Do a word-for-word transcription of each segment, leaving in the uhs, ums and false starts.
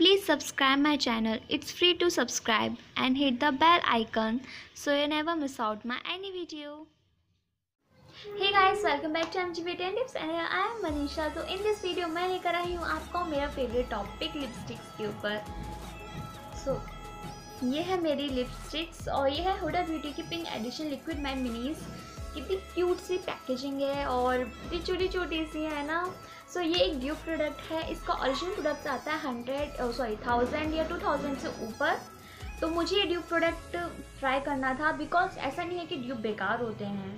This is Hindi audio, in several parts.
Please subscribe my channel. It's free to subscribe and hit the bell icon so you never miss out my any video. Hey guys, welcome back to M G B ten lips and I am Manisha. तो in this video मैं लेकर आई हूँ आपको मेरा favorite topic lipsticks के ऊपर. So ये है मेरी lipsticks और ये है Huda Beauty की Pink Edition Liquid Matte Minis. कितनी क्यूट सी पैकेजिंग है और इतनी छोटी छोटी सी है ना. सो so, ये एक ड्यू प्रोडक्ट है. इसका ओरिजिनल प्रोडक्ट आता है हंड्रेड सॉरी थाउजेंड या टू थाउजेंड से ऊपर. तो मुझे ये ड्यू प्रोडक्ट ट्राई करना था बिकॉज ऐसा नहीं है कि ड्यूब बेकार होते हैं.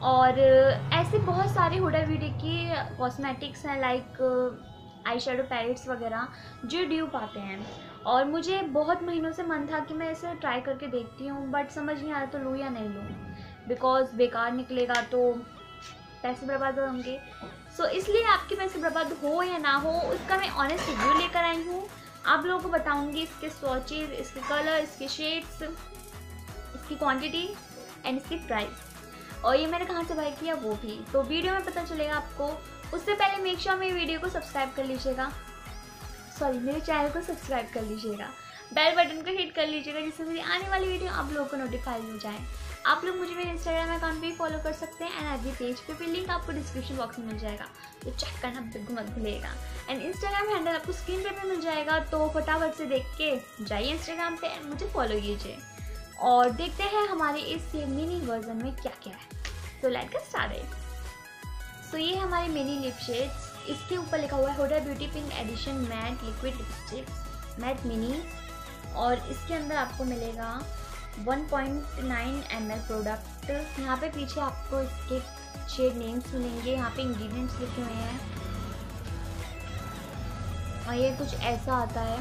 और ऐसे बहुत सारे हुडा ब्यूटी की कॉस्मेटिक्स हैं लाइक आई शेडो पैलेट्स वगैरह जो ड्यूब आते हैं. और मुझे बहुत महीनों से मन था कि मैं इसे ट्राई करके देखती हूँ बट समझ नहीं आया तो लूँ या नहीं लूँ बिकॉज़ बेकार निकलेगा तो पैसे बर्बाद होंगे. सो so, इसलिए आपके पैसे बर्बाद हो या ना हो उसका मैं ऑनेस्ट रिव्यू लेकर आई हूँ. आप लोगों को बताऊँगी इसके स्वॉचेज, इसके कलर, इसके शेड्स, इसकी क्वांटिटी एंड इसकी प्राइस. और ये मैंने कहाँ से बाय किया वो भी तो वीडियो में पता चलेगा आपको. उससे पहले मेक श्योर मेरी वीडियो को सब्सक्राइब कर लीजिएगा, सॉरी मेरे चैनल को सब्सक्राइब कर लीजिएगा, बेल बटन को हिट कर लीजिएगा जिससे मेरी आने वाली वीडियो आप लोगों को नोटिफाई हो जाए. आप लोग मुझे मेरे इंस्टाग्राम अकाउंट पे फॉलो कर सकते हैं एंड आज भी पेज पे भी लिंक आपको डिस्क्रिप्शन बॉक्स में मिल जाएगा तो चेक करना बिल्कुल मत भूलिएगा. एंड इंस्टाग्राम हैंडल आपको स्क्रीन पे भी मिल जाएगा तो फटाफट से देख के जाइए इंस्टाग्राम पे एंड मुझे फॉलो कीजिए. और देखते हैं हमारे इस मिनी वर्जन में क्या क्या है. तो लाइक सारे सो ये हमारे मिनी लिप शेड्स. इसके ऊपर लिखा हुआ है Huda Beauty pink edition matte liquid lipstick matte mini. और इसके अंदर आपको मिलेगा one point nine M L product. यहाँ पे पीछे आपको इसके शेड नेम्स मिलेंगे, यहाँ पे इंग्रेडिएंट्स लिखे हुए हैं और ये कुछ ऐसा आता है.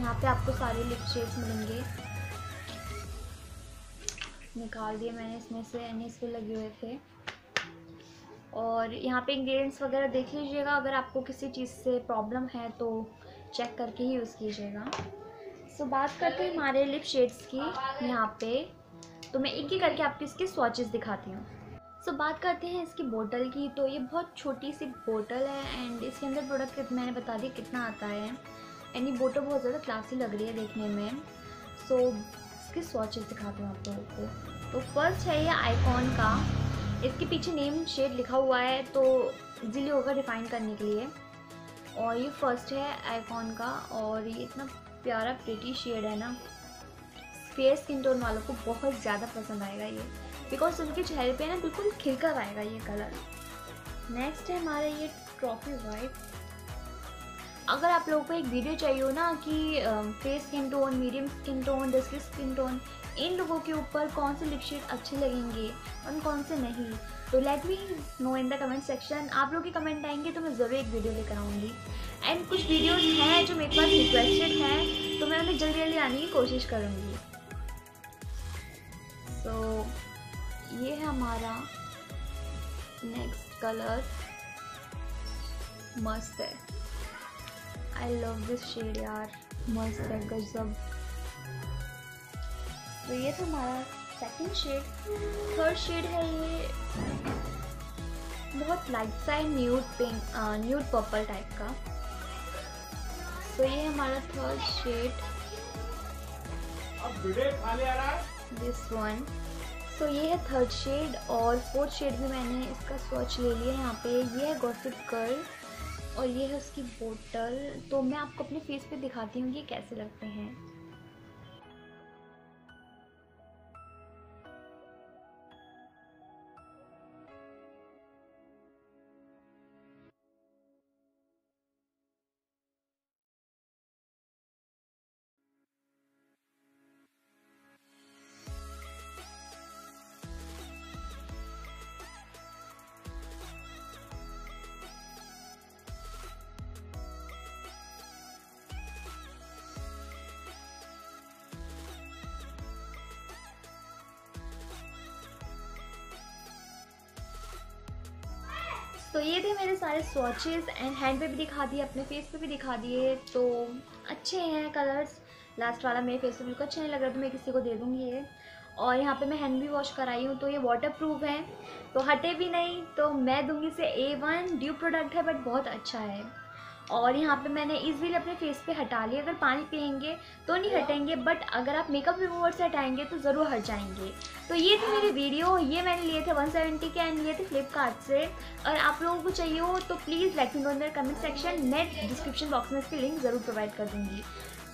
यहाँ पे आपको सारे लिप शेड्स मिलेंगे. निकाल दिए मैंने इसमें से यानी इसके लगे हुए थे. और यहाँ पे इंग्रेडिएंट्स वगैरह देख लीजिएगा. अगर आपको किसी चीज़ से प्रॉब्लम है तो चेक करके ही यूज़ कीजिएगा. तो बात करते हैं हमारे लिप शेड्स की. यहाँ पे तो मैं एक ही करके आपको इसके स्वॉचेस दिखाती हूँ. सो so, बात करते हैं इसकी बोतल की. तो ये बहुत छोटी सी बोतल है एंड इसके अंदर प्रोडक्ट मैंने बता दिया कितना आता है. एंड ये बोतल बहुत ज़्यादा क्लासी लग रही है देखने में. सो so, इसके स्वॉचेस दिखाती हूँ आप लोगों को. तो फर्स्ट है ये आईकॉन का. इसके पीछे नेम शेड लिखा हुआ है तो इजीली होगा डिफाइन करने के लिए. और ये फर्स्ट है आईकॉन का और ये इतना प्यारा प्रिटी शेड है ना. फेयर स्किन टोन वालों को बहुत ज़्यादा पसंद आएगा ये बिकॉज उनके चेहरे पे ना बिल्कुल खिलकर आएगा ये कलर. नेक्स्ट है हमारा ये ट्रॉफी वाइट. अगर आप लोगों को एक वीडियो चाहिए हो ना कि fair skin tone, medium skin tone, dusky skin tone, इन लोगों के ऊपर कौन से लिप शेड अच्छे लगेंगे और कौन से नहीं तो let me know in the comment section. आप लोग के कमेंट आएंगे तो मैं ज़रूर एक वीडियो लेकर आऊँगी. एंड कुछ वीडियोस हैं जो मेरे पास रिक्वेस्टेड हैं तो मैं उन्हें जल्दी जल्दी आने की कोशिश करूँगी. तो so, ये है हमारा नेक्स्ट कलर. मस्त है, आई लव दिस शेड यार, मस्त है गजब. तो ये था हमारा सेकेंड शेड. थर्ड शेड है ये बहुत light side nude pink nude purple type का. तो ये हमारा थर्ड शेड दिस वन. तो ये है थर्ड शेड. और फोर्थ शेड भी मैंने इसका स्वॉच ले लिया है. यहाँ पे ये है गॉसिप गर्ल और ये है उसकी बोतल. तो मैं आपको अपने फेस पे दिखाती हूँ कि कैसे लगते हैं. तो ये थे मेरे सारे स्वॉचेस एंड हैंड पे भी दिखा दिए, अपने फेस पे भी दिखा दिए. तो अच्छे हैं कलर्स. लास्ट वाला मेरे फेस पे बिल्कुल अच्छा नहीं लग रहा तो मैं किसी को दे दूँगी ये. और यहाँ पे मैं हैंड भी वॉश कराई हूँ तो ये वाटरप्रूफ है तो हटे भी नहीं. तो मैं दूँगी इसे ए वन. ड्यू प्रोडक्ट है बट बहुत अच्छा है. और यहाँ पे मैंने इजीली अपने फेस पे हटा लिया। अगर पानी पिएंगे तो नहीं हटेंगे, बट अगर आप मेकअप रिमूवर से हटाएंगे तो ज़रूर हट जाएंगे। तो ये थी मेरी वीडियो। ये मैंने लिए थे वन सेवेंटी के एंड लिए थे फ्लिपकार्ट से। और आप लोगों को चाहिए हो तो please let me know in the comment section. मैं डिस्क्रिप्शन बॉक्स में इसकी लिंक ज़रूर प्रोवाइड कर दूँगी।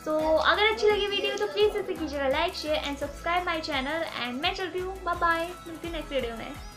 तो अगर अच्छी लगी वीडियो तो प्लीज़ इसे कीजिएगा like share and subscribe my channel. And मैं चलती हूँ, बाय बाय, मिलती हूँ नेक्स्ट वीडियो में।